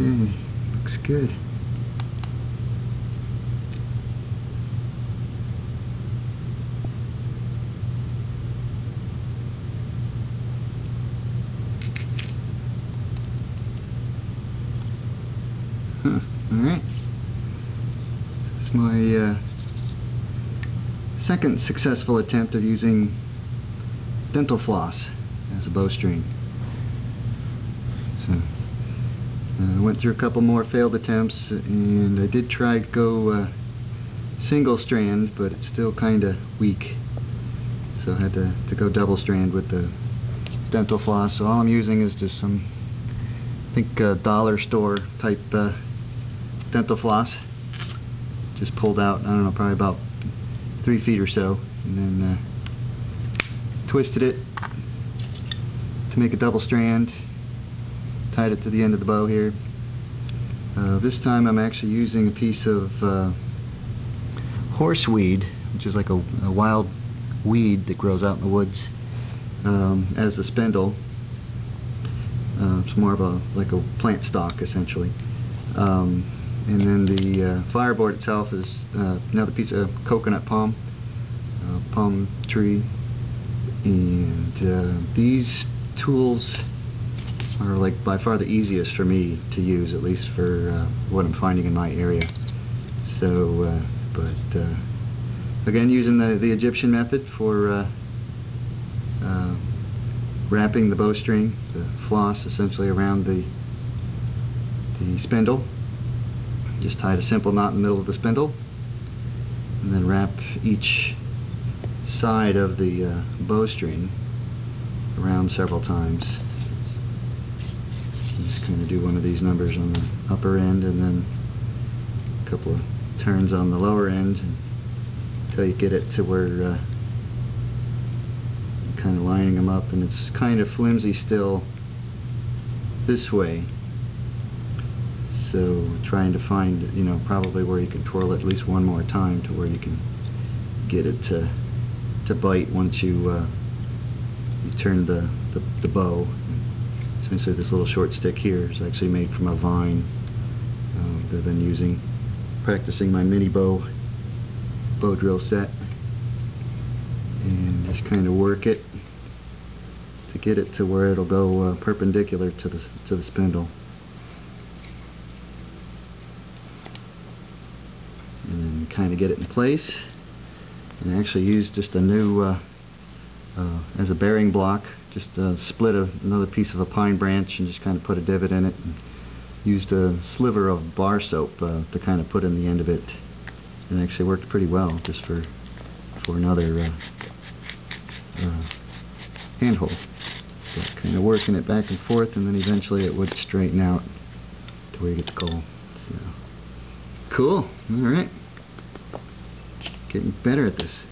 Okay, looks good. Alright, this is my second successful attempt of using dental floss as a bowstring. So, I went through a couple more failed attempts, and I did try to go single strand, but it's still kind of weak. So I had to go double strand with the dental floss. So all I'm using is just some, I think, dollar store type dental floss, just pulled out, I don't know, probably about 3 feet or so, and then twisted it to make a double strand, tied it to the end of the bow here. This time I'm actually using a piece of horseweed, which is like a wild weed that grows out in the woods, as a spindle. It's more of like a plant stalk, essentially. And then the fireboard itself is another piece of coconut palm, palm tree, and these tools are like by far the easiest for me to use, at least for what I'm finding in my area. So, but again, using the Egyptian method for wrapping the bowstring, the floss essentially around the spindle. Just tied a simple knot in the middle of the spindle, and then wrap each side of the bowstring around several times. So just kind of do one of these numbers on the upper end, and then a couple of turns on the lower end, and until you get it to where kind of lining them up, and it's kind of flimsy still this way. So trying to find, you know, probably where you can twirl it at least one more time to where you can get it to bite once you turn the bow. And essentially this little short stick here is actually made from a vine that I've been using, practicing my mini bow drill set, and just kind of work it to get it to where it'll go perpendicular to the spindle. And kind of get it in place, and I actually used just a new as a bearing block, just split another piece of a pine branch and just kind of put a divot in it, and used a sliver of bar soap to kind of put in the end of it, and it actually worked pretty well just for another handhold. So kind of working it back and forth, and then eventually it would straighten out to where you get the goal. So. Cool. All right. Getting better at this.